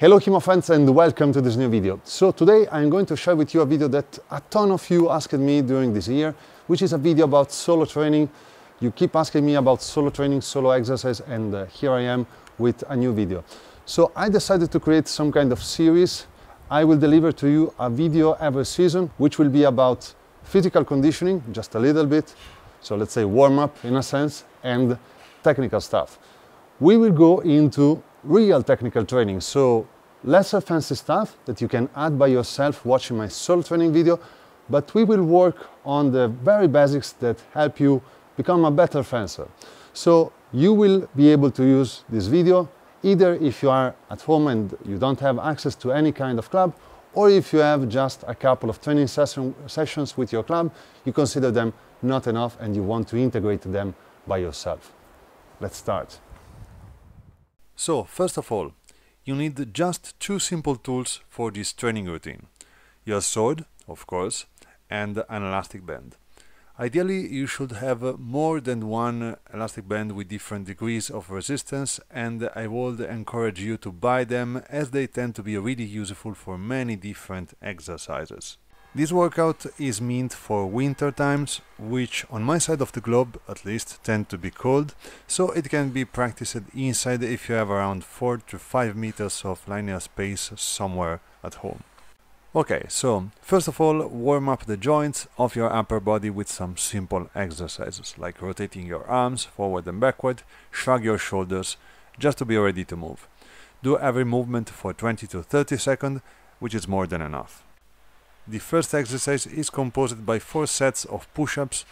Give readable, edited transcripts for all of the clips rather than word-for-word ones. Hello HEMA fans and welcome to this new video. So today I'm going to share with you a video that a ton of you asked me during this year, which is a video about solo training. You keep asking me about solo training, solo exercise, and here I am with a new video. So I decided to create some kind of series. I will deliver to you a video every season, which will be about physical conditioning, just a little bit. So let's say warm-up in a sense, and technical stuff. We will go into real technical training, so lesser fancy stuff that you can add by yourself watching my solo training video, but we will work on the very basics that help you become a better fencer. So you will be able to use this video either if you are at home and you don't have access to any kind of club, or if you have just a couple of training sessions with your club, you consider them not enough and you want to integrate them by yourself. Let's start. So, first of all, you need just two simple tools for this training routine. Your sword, of course, and an elastic band. Ideally, you should have more than one elastic band with different degrees of resistance, and I would encourage you to buy them as they tend to be really useful for many different exercises. This workout is meant for winter times, which on my side of the globe at least tend to be cold, so it can be practiced inside if you have around 4 to 5 meters of linear space somewhere at home. Okay, so first of all, warm up the joints of your upper body with some simple exercises, like rotating your arms forward and backward, shrug your shoulders, just to be ready to move. Do every movement for 20 to 30 seconds, which is more than enough. The first exercise is composed by 4 sets of push-ups.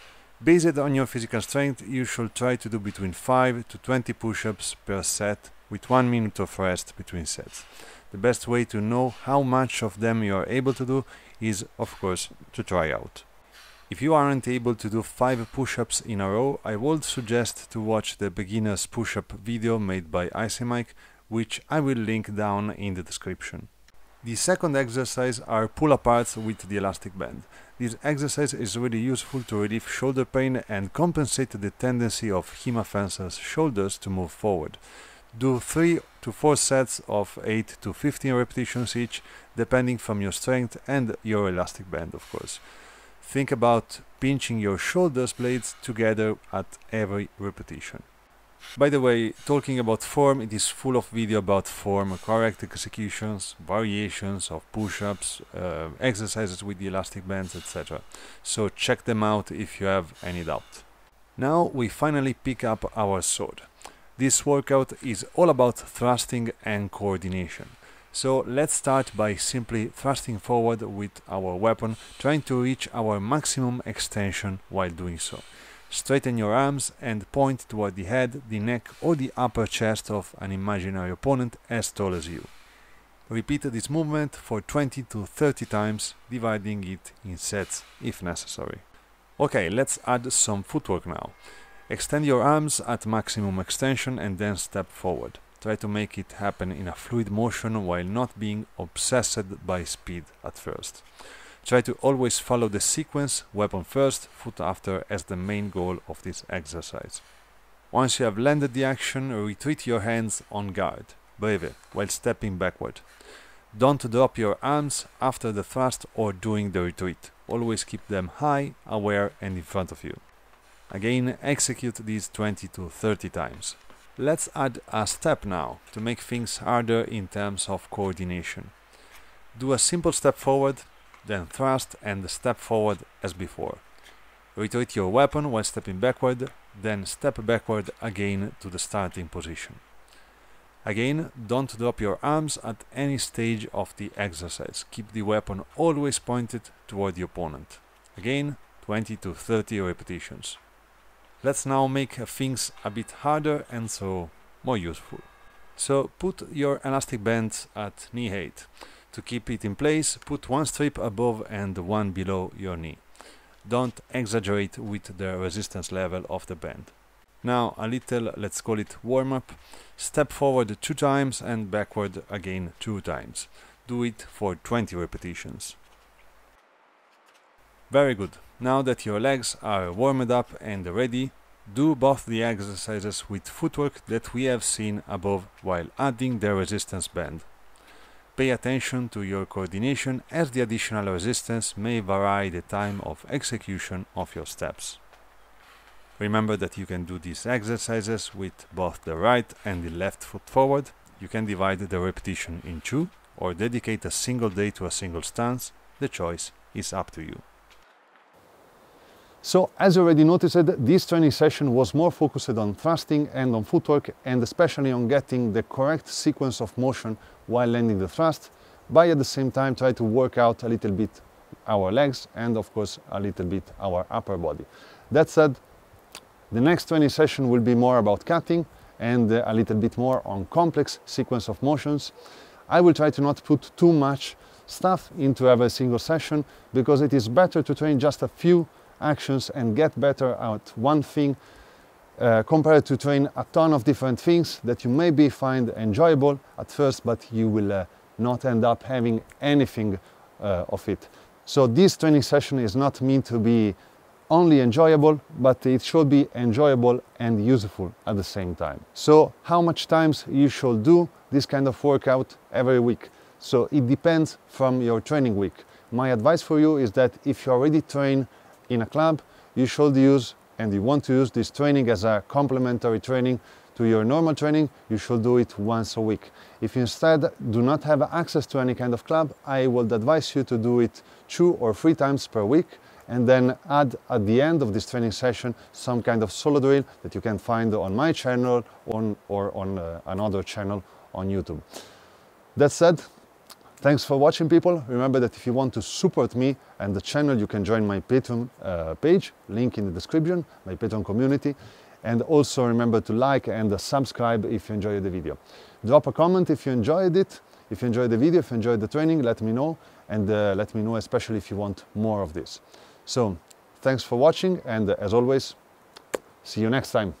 Based on your physical strength, you should try to do between 5 to 20 push-ups per set, with 1 minute of rest between sets. The best way to know how much of them you are able to do is, of course, to try out. If you aren't able to do 5 push-ups in a row, I would suggest to watch the beginner's push-up video made by IcyMike, which I will link down in the description. The second exercise are pull-aparts with the elastic band. This exercise is really useful to relieve shoulder pain and compensate the tendency of HEMA fencers' shoulders to move forward. Do 3 to 4 sets of 8 to 15 repetitions each, depending from your strength and your elastic band, of course. Think about pinching your shoulders blades together at every repetition. By the way, talking about form, it is full of video about form, correct executions, variations of push-ups, exercises with the elastic bands, etc. So check them out if you have any doubt. Now we finally pick up our sword. This workout is all about thrusting and coordination. So let's start by simply thrusting forward with our weapon, trying to reach our maximum extension while doing so. Straighten your arms and point toward the head, the neck or the upper chest of an imaginary opponent as tall as you. Repeat this movement for 20 to 30 times, dividing it in sets if necessary. Okay, let's add some footwork now. Extend your arms at maximum extension and then step forward. Try to make it happen in a fluid motion while not being obsessed by speed at first. Try to always follow the sequence, weapon first, foot after, as the main goal of this exercise. Once you have landed the action, retreat your hands on guard, breve, while stepping backward. Don't drop your arms after the thrust or during the retreat. Always keep them high, aware and in front of you. Again, execute these 20 to 30 times. Let's add a step now, to make things harder in terms of coordination. Do a simple step forward, then thrust and step forward as before. Retreat your weapon while stepping backward, then step backward again to the starting position. Again, don't drop your arms at any stage of the exercise. Keep the weapon always pointed toward the opponent. Again, 20 to 30 repetitions. Let's now make things a bit harder and so more useful. So put your elastic bands at knee height. To keep it in place, put one strip above and one below your knee. Don't exaggerate with the resistance level of the band. Now a little, let's call it warm-up. Step forward 2 times and backward again 2 times. Do it for 20 repetitions. Very good. Now that your legs are warmed up and ready, do both the exercises with footwork that we have seen above while adding the resistance band. Pay attention to your coordination, as the additional resistance may vary the time of execution of your steps. Remember that you can do these exercises with both the right and the left foot forward. You can divide the repetition in two, or dedicate a single day to a single stance. The choice is up to you. So, as already noticed, this training session was more focused on thrusting and on footwork, and especially on getting the correct sequence of motion while landing the thrust, but at the same time try to work out a little bit our legs and of course a little bit our upper body. That said, the next training session will be more about cutting and a little bit more on complex sequence of motions. I will try to not put too much stuff into every single session, because it is better to train just a few actions and get better at one thing compared to train a ton of different things that you maybe find enjoyable at first, but you will not end up having anything of it. So this training session is not meant to be only enjoyable, but it should be enjoyable and useful at the same time. So how much times you should do this kind of workout every week? So it depends from your training week. My advice for you is that if you already train in a club, you should use, and you want to use, this training as a complementary training to your normal training. You should do it once a week. If you instead do not have access to any kind of club, I would advise you to do it 2 or 3 times per week, and then add at the end of this training session some kind of solo drill that you can find on my channel or on another channel on YouTube. That said, thanks for watching, people. Remember that if you want to support me and the channel, you can join my Patreon page, link in the description, my Patreon community. And also remember to like and subscribe if you enjoyed the video. Drop a comment if you enjoyed it, if you enjoyed the video, if you enjoyed the training, let me know. And let me know especially if you want more of this. So, thanks for watching, and as always, see you next time.